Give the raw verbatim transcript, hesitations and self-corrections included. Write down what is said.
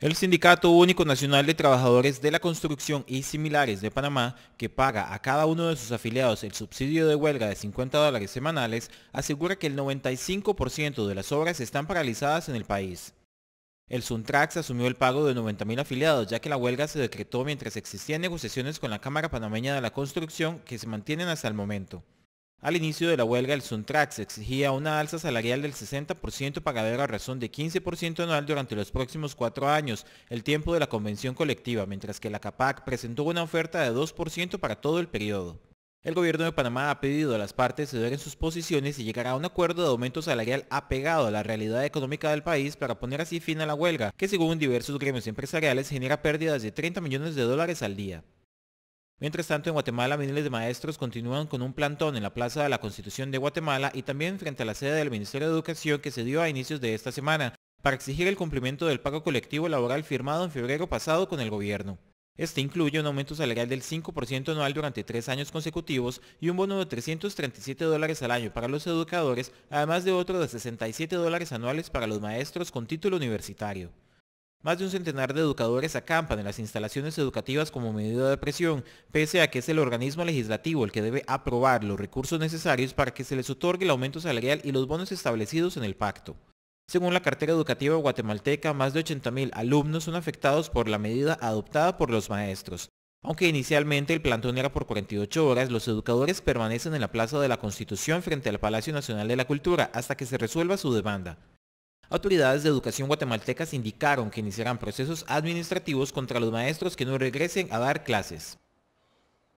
El Sindicato Único Nacional de Trabajadores de la Construcción y Similares de Panamá, que paga a cada uno de sus afiliados el subsidio de huelga de cincuenta dólares semanales, asegura que el noventa y cinco por ciento de las obras están paralizadas en el país. El Suntracs asumió el pago de noventa mil afiliados, ya que la huelga se decretó mientras existían negociaciones con la Cámara Panameña de la Construcción, que se mantienen hasta el momento. Al inicio de la huelga, el Suntracs exigía una alza salarial del sesenta por ciento pagadero a razón de quince por ciento anual durante los próximos cuatro años, el tiempo de la convención colectiva, mientras que la Capac presentó una oferta de dos por ciento para todo el periodo. El gobierno de Panamá ha pedido a las partes ceder en sus posiciones y llegar a un acuerdo de aumento salarial apegado a la realidad económica del país para poner así fin a la huelga, que según diversos gremios empresariales genera pérdidas de treinta millones de dólares al día. Mientras tanto, en Guatemala miles de maestros continúan con un plantón en la Plaza de la Constitución de Guatemala y también frente a la sede del Ministerio de Educación que se dio a inicios de esta semana para exigir el cumplimiento del pago colectivo laboral firmado en febrero pasado con el gobierno. Este incluye un aumento salarial del cinco por ciento anual durante tres años consecutivos y un bono de trescientos treinta y siete dólares al año para los educadores, además de otro de sesenta y siete dólares anuales para los maestros con título universitario. Más de un centenar de educadores acampan en las instalaciones educativas como medida de presión, pese a que es el organismo legislativo el que debe aprobar los recursos necesarios para que se les otorgue el aumento salarial y los bonos establecidos en el pacto. Según la cartera educativa guatemalteca, más de ochenta mil alumnos son afectados por la medida adoptada por los maestros. Aunque inicialmente el plantón era por cuarenta y ocho horas, los educadores permanecen en la Plaza de la Constitución frente al Palacio Nacional de la Cultura hasta que se resuelva su demanda. Autoridades de educación guatemaltecas indicaron que iniciarán procesos administrativos contra los maestros que no regresen a dar clases.